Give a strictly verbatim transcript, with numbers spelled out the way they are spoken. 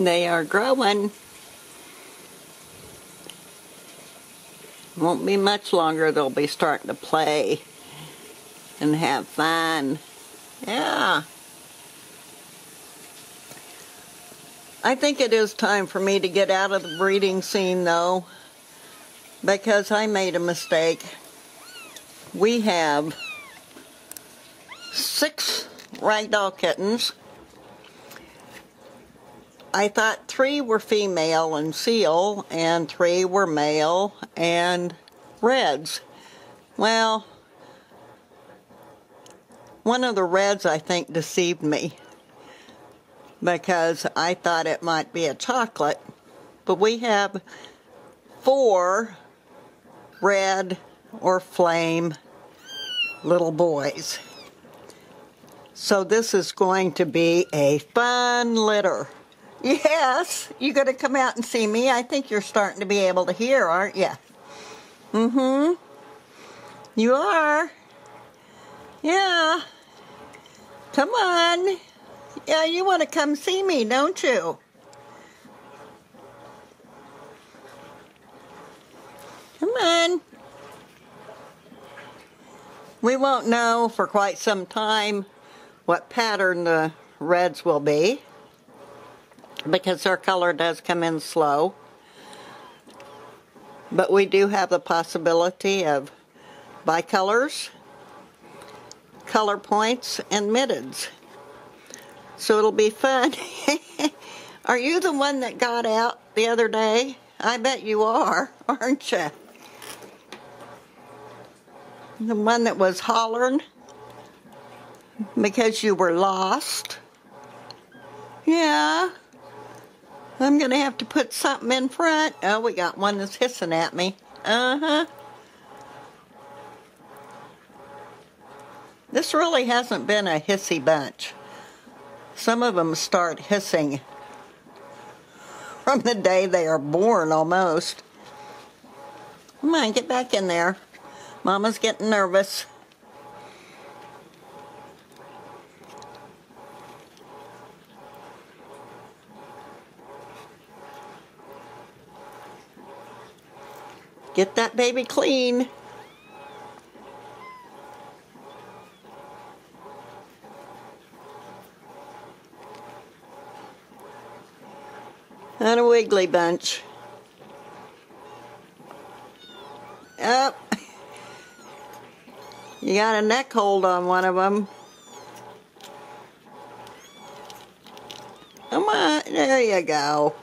They are growing. Won't be much longer, they'll be starting to play and have fun. Yeah. I think it is time for me to get out of the breeding scene though, because I made a mistake. We have six ragdoll kittens. I thought three were female and seal, and three were male and reds. Well, one of the reds I think deceived me, because I thought it might be a chocolate, but we have four red or flame little boys. So this is going to be a fun litter. Yes, you're going to come out and see me. I think you're starting to be able to hear, aren't you? Mm-hmm. You are. Yeah. Come on. Yeah, you want to come see me, don't you? Come on. We won't know for quite some time what pattern the reds will be, because their color does come in slow. But we do have the possibility of bicolors, color points, and middens. So it'll be fun. Are you the one that got out the other day? I bet you are, aren't you? The one that was hollering because you were lost. Yeah. I'm going to have to put something in front. Oh, we got one that's hissing at me. Uh-huh. This really hasn't been a hissy bunch. Some of them start hissing from the day they are born almost. Come on, get back in there. Mama's getting nervous. Get that baby clean. And a wiggly bunch. Up. Oh. You got a neck hold on one of them. Come on. There you go.